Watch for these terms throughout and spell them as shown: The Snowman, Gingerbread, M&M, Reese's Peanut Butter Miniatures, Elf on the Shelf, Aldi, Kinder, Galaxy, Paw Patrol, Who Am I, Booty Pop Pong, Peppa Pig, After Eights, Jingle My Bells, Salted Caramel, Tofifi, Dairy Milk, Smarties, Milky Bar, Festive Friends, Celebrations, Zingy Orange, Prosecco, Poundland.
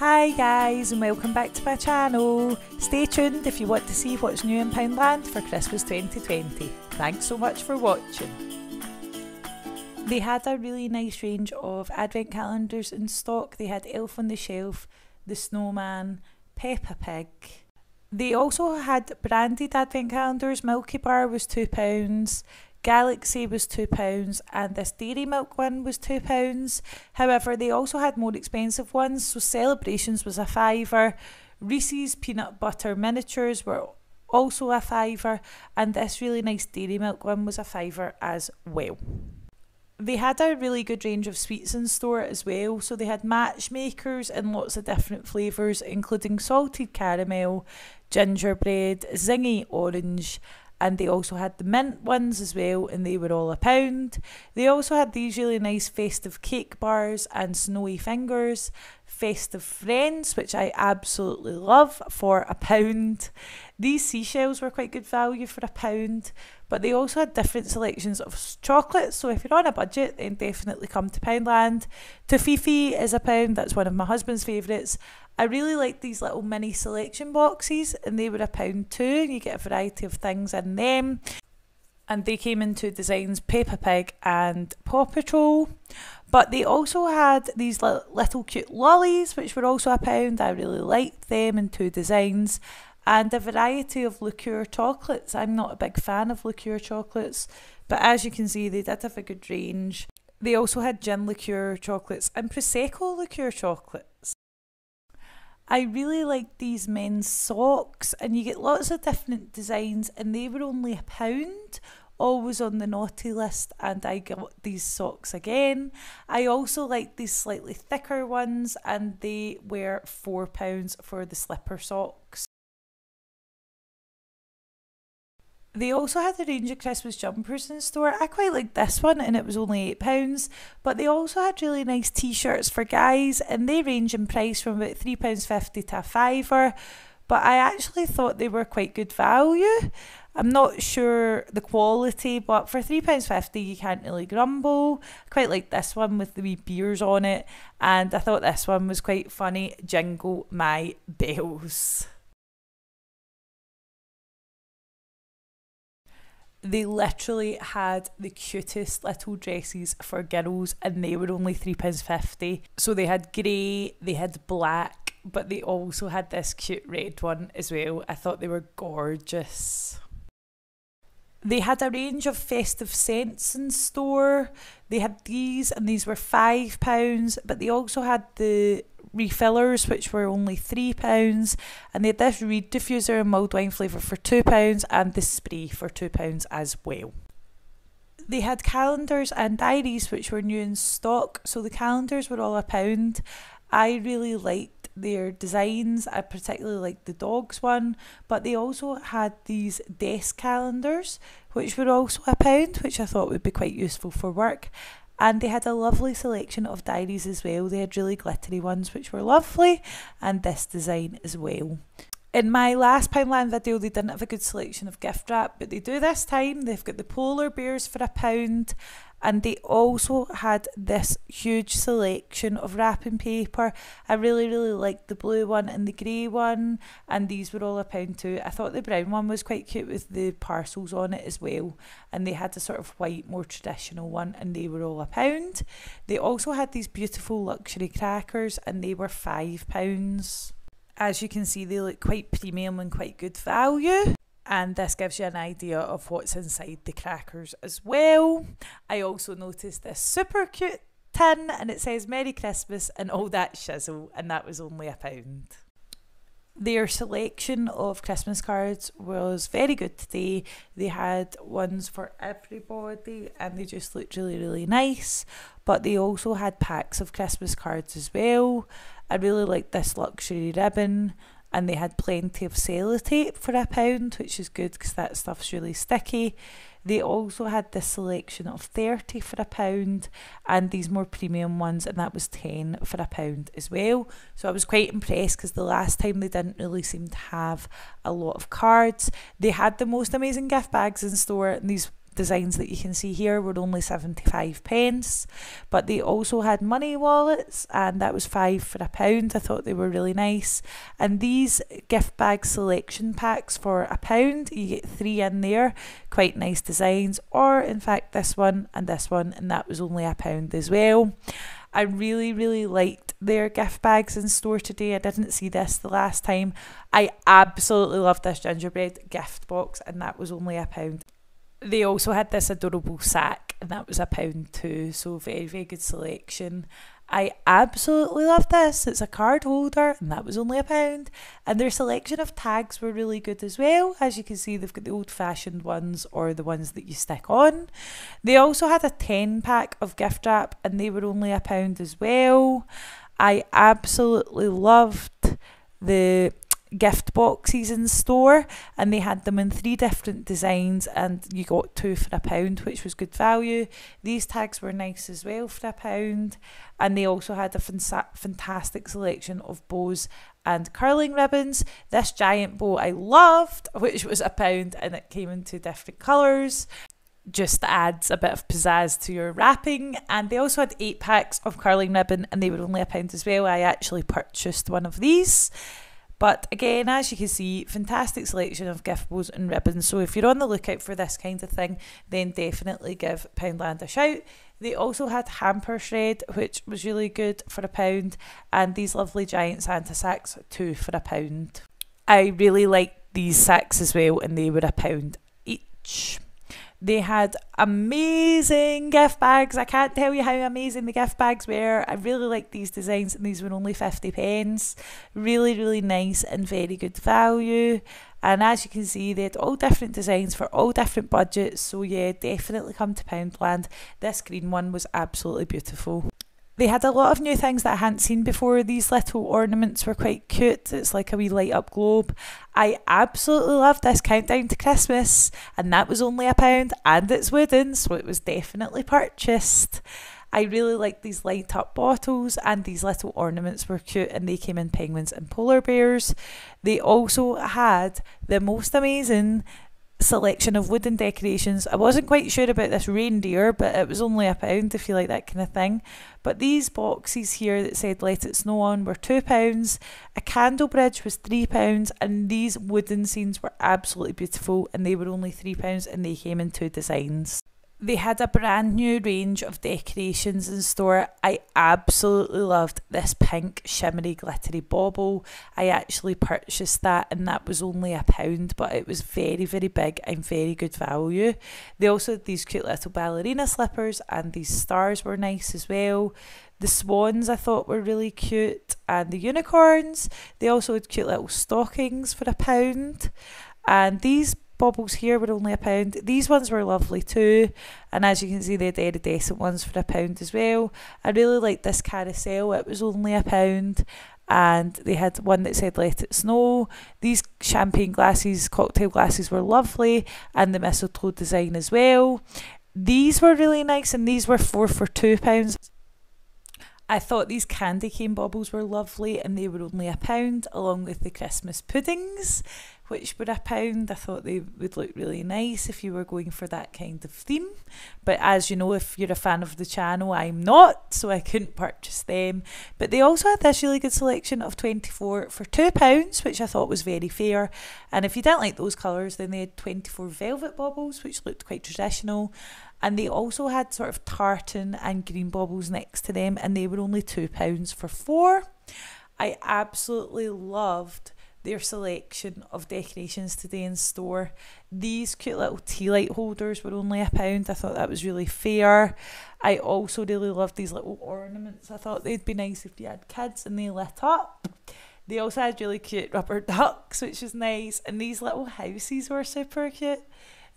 Hi guys and welcome back to my channel. Stay tuned if you want to see what's new in Poundland for Christmas 2020. Thanks so much for watching. They had a really nice range of advent calendars in stock. They had Elf on the Shelf, The Snowman, Peppa Pig. They also had branded advent calendars. Milky Bar was £2. Galaxy was £2 and this Dairy Milk one was £2. However, they also had more expensive ones, so Celebrations was a £5, Reese's Peanut Butter Miniatures were also a £5, and this really nice Dairy Milk one was a £5 as well. They had a really good range of sweets in store as well, so they had matchmakers in lots of different flavours, including Salted Caramel, Gingerbread, Zingy Orange, and they also had the mint ones as well, and they were all £1. They also had these really nice festive cake bars and snowy fingers. Festive Friends, which I absolutely love, for £1. These seashells were quite good value for £1, but they also had different selections of chocolates, so if you're on a budget, then definitely come to Poundland. Tofifi is £1, that's one of my husband's favourites. I really like these little mini selection boxes, and they were £1 too, and you get a variety of things in them. And they came in two designs, Peppa Pig and Paw Patrol. But they also had these little cute lollies, which were also £1. I really liked them in two designs. And a variety of liqueur chocolates. I'm not a big fan of liqueur chocolates, but as you can see, they did have a good range. They also had gin liqueur chocolates and Prosecco liqueur chocolates. I really like these men's socks, and you get lots of different designs, and they were only £1, always on the naughty list, and I got these socks again. I also like these slightly thicker ones, and they were £4 for the slipper socks. They also had a range of Christmas jumpers in store. I quite liked this one and it was only £8, but they also had really nice t-shirts for guys, and they range in price from about £3.50 to a £5, but I actually thought they were quite good value. I'm not sure the quality, but for £3.50 you can't really grumble. I quite liked this one with the wee beers on it, and I thought this one was quite funny, Jingle My Bells. They literally had the cutest little dresses for girls, and they were only £3.50. So they had grey, they had black, but they also had this cute red one as well. I thought they were gorgeous. They had a range of festive scents in store. They had these, and these were £5, but they also had the refillers, which were only £3, and they had this reed diffuser and mulled wine flavour for £2 and the spree for £2 as well. They had calendars and diaries which were new in stock, so the calendars were all £1. I really liked their designs. I particularly liked the dogs one, but they also had these desk calendars which were also £1, which I thought would be quite useful for work. And they had a lovely selection of diaries as well. They had really glittery ones which were lovely, and this design as well. In my last Poundland video they didn't have a good selection of gift wrap, but they do this time. They've got the polar bears for £1, and they also had this huge selection of wrapping paper. I really liked the blue one and the grey one, and these were all £1 too. I thought the brown one was quite cute with the parcels on it as well, and they had a sort of white, more traditional one, and they were all £1. They also had these beautiful luxury crackers, and they were £5. As you can see, they look quite premium and quite good value. And this gives you an idea of what's inside the crackers as well. I also noticed this super cute tin, and it says Merry Christmas and all that shizzle, and that was only £1. Their selection of Christmas cards was very good today. They had ones for everybody, and they just looked really nice. But they also had packs of Christmas cards as well. I really liked this luxury ribbon. And they had plenty of sellotape for £1, which is good because that stuff's really sticky. They also had this selection of 30 for £1, and these more premium ones, and that was 10 for £1 as well. So I was quite impressed because the last time they didn't really seem to have a lot of cards. They had the most amazing gift bags in store, and these designs that you can see here were only 75p, but they also had money wallets, and that was 5 for £1. I thought they were really nice. And these gift bag selection packs for £1, you get 3 in there, quite nice designs, or in fact this one, and that was only £1 as well. I really, really liked their gift bags in store today. I didn't see this the last time. I absolutely loved this gingerbread gift box, and that was only £1. They also had this adorable sack, and that was £1 too, so very, very good selection. I absolutely loved this. It's a card holder, and that was only £1. And their selection of tags were really good as well. As you can see, they've got the old-fashioned ones or the ones that you stick on. They also had a 10-pack of gift wrap, and they were only £1 as well. I absolutely loved the gift boxes in store, and they had them in 3 different designs, and you got 2 for £1, which was good value. These tags were nice as well for £1, and they also had a fantastic selection of bows and curling ribbons. This giant bow I loved, which was £1, and it came in 2 different colours. Just adds a bit of pizzazz to your wrapping. And they also had 8 packs of curling ribbon, and they were only £1 as well. I actually purchased one of these. But again, as you can see, fantastic selection of gift bows and ribbons. So if you're on the lookout for this kind of thing, then definitely give Poundland a shout. They also had hamper shred, which was really good for £1, and these lovely giant Santa sacks, 2 for £1. I really liked these sacks as well, and they were £1 each. They had amazing gift bags. I can't tell you how amazing the gift bags were. I really liked these designs, and these were only 50p. Really, really nice and very good value. And as you can see, they had all different designs for all different budgets. So yeah, definitely come to Poundland. This green one was absolutely beautiful. They had a lot of new things that I hadn't seen before. These little ornaments were quite cute. It's like a wee light up globe. I absolutely loved this countdown to Christmas, and that was only £1, and it's wooden, so it was definitely purchased. I really liked these light up bottles, and these little ornaments were cute, and they came in penguins and polar bears. They also had the most amazing selection of wooden decorations. I wasn't quite sure about this reindeer, but it was only £1 if you like that kind of thing. But these boxes here that said "Let It Snow On" were £2, a candle bridge was £3, and these wooden scenes were absolutely beautiful, and they were only £3, and they came in 2 designs. They had a brand new range of decorations in store. I absolutely loved this pink shimmery glittery bauble. I actually purchased that, and that was only £1, but it was very, very big and very good value. They also had these cute little ballerina slippers, and these stars were nice as well. The swans I thought were really cute, and the unicorns. They also had cute little stockings for £1, and these baubles here were only £1. These ones were lovely too, and as you can see, they had iridescent ones for £1 as well. I really liked this carousel. It was only £1, and they had one that said "Let It Snow." These champagne glasses, cocktail glasses, were lovely, and the mistletoe design as well. These were really nice, and these were 4 for £2. I thought these candy cane baubles were lovely, and they were only £1, along with the Christmas puddings, which were £1. I thought they would look really nice if you were going for that kind of theme. But as you know, if you're a fan of the channel, I'm not, so I couldn't purchase them. But they also had this really good selection of 24 for £2, which I thought was very fair. And if you didn't like those colours, then they had 24 velvet baubles, which looked quite traditional. And they also had sort of tartan and green baubles next to them, and they were only £2 for 4. I absolutely loved their selection of decorations today in store. These cute little tea light holders were only £1. I thought that was really fair. I also really loved these little ornaments. I thought they'd be nice if you had kids, and they lit up. They also had really cute rubber ducks, which is nice, and these little houses were super cute.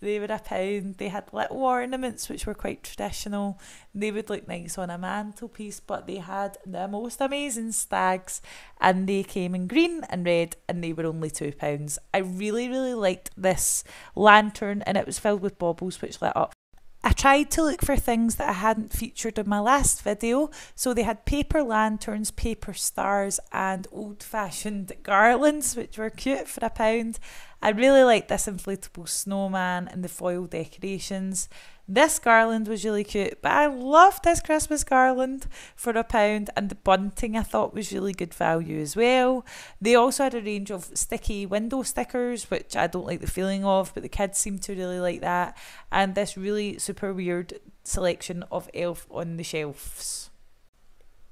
They were £1. They had little ornaments which were quite traditional. They would look nice on a mantelpiece, but they had the most amazing stags, and they came in green and red, and they were only £2. I really, really liked this lantern, and it was filled with baubles which lit up. I tried to look for things that I hadn't featured in my last video, so they had paper lanterns, paper stars and old-fashioned garlands, which were cute for £1. I really liked this inflatable snowman and the foil decorations. This garland was really cute, but I loved this Christmas garland for £1, and the bunting I thought was really good value as well. They also had a range of sticky window stickers, which I don't like the feeling of, but the kids seem to really like that, and this really super weird selection of Elf on the Shelves.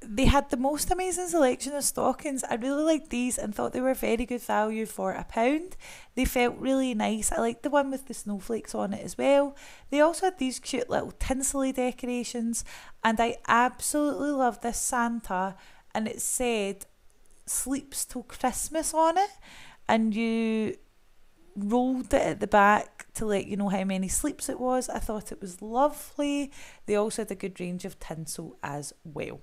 They had the most amazing selection of stockings. I really liked these and thought they were very good value for £1. They felt really nice. I liked the one with the snowflakes on it as well. They also had these cute little tinsely decorations, and I absolutely loved this Santa, and it said "Sleeps Till Christmas" on it, and you rolled it at the back to let you know how many sleeps it was. I thought it was lovely. They also had a good range of tinsel as well.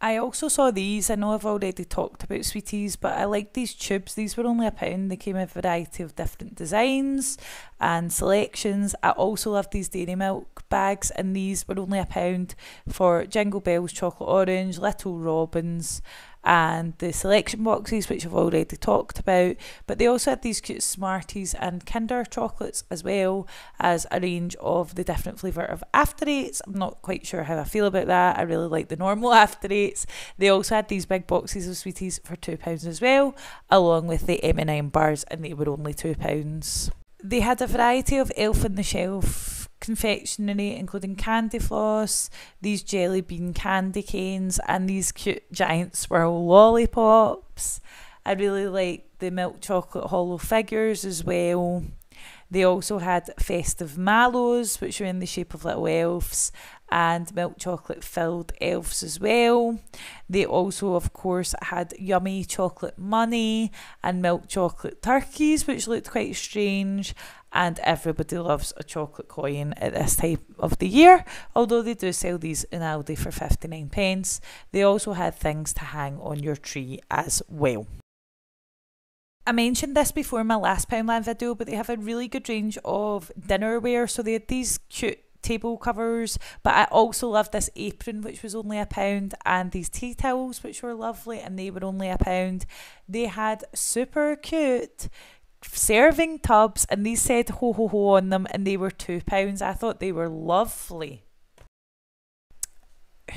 I also saw these. I know I've already talked about sweeties, but I like these tubes. These were only £1. They came in a variety of different designs and selections. I also love these Dairy Milk bags, and these were only £1 for Jingle Bells, Chocolate Orange, Little Robins, and the selection boxes, which I've already talked about. But they also had these cute Smarties and Kinder chocolates, as well as a range of the different flavour of After Eights. I'm not quite sure how I feel about that. I really like the normal After Eights. They also had these big boxes of sweeties for £2 as well, along with the M&M bars, and they were only £2. They had a variety of Elf on the Shelf confectionery, including candy floss, these jelly bean candy canes, and these cute giant swirl lollipops. I really like the milk chocolate hollow figures as well. They also had festive mallows, which were in the shape of little elves, and milk chocolate filled elves as well. They also, of course, had yummy chocolate money and milk chocolate turkeys, which looked quite strange. And everybody loves a chocolate coin at this time of the year, although they do sell these in Aldi for 59p. They also had things to hang on your tree as well. I mentioned this before in my last Poundland video, but they have a really good range of dinnerware. So they had these cute table covers, but I also loved this apron, which was only £1, and these tea towels, which were lovely, and they were only £1. They had super cute serving tubs, and these said "ho ho ho" on them, and they were £2. I thought they were lovely.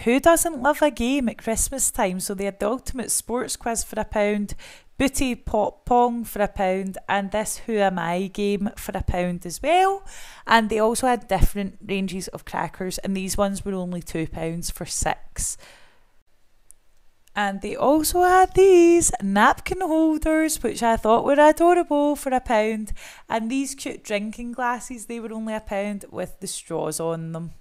Who doesn't love a game at Christmas time? So they had the ultimate sports quiz for £1, Booty Pop Pong for £1, and this Who Am I game for £1 as well. And they also had different ranges of crackers, and these ones were only £2 for 6. And they also had these napkin holders, which I thought were adorable, for £1. And these cute drinking glasses, they were only £1 with the straws on them.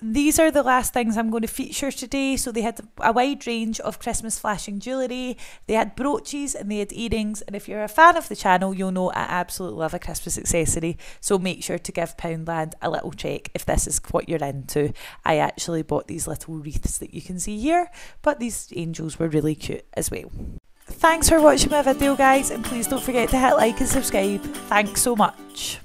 These are the last things I'm going to feature today. So they had a wide range of Christmas flashing jewellery, they had brooches, and they had earrings. And if you're a fan of the channel, you'll know I absolutely love a Christmas accessory. So make sure to give Poundland a little check if this is what you're into. I actually bought these little wreaths that you can see here, but these angels were really cute as well. Thanks for watching my video, guys, and please don't forget to hit like and subscribe. Thanks so much.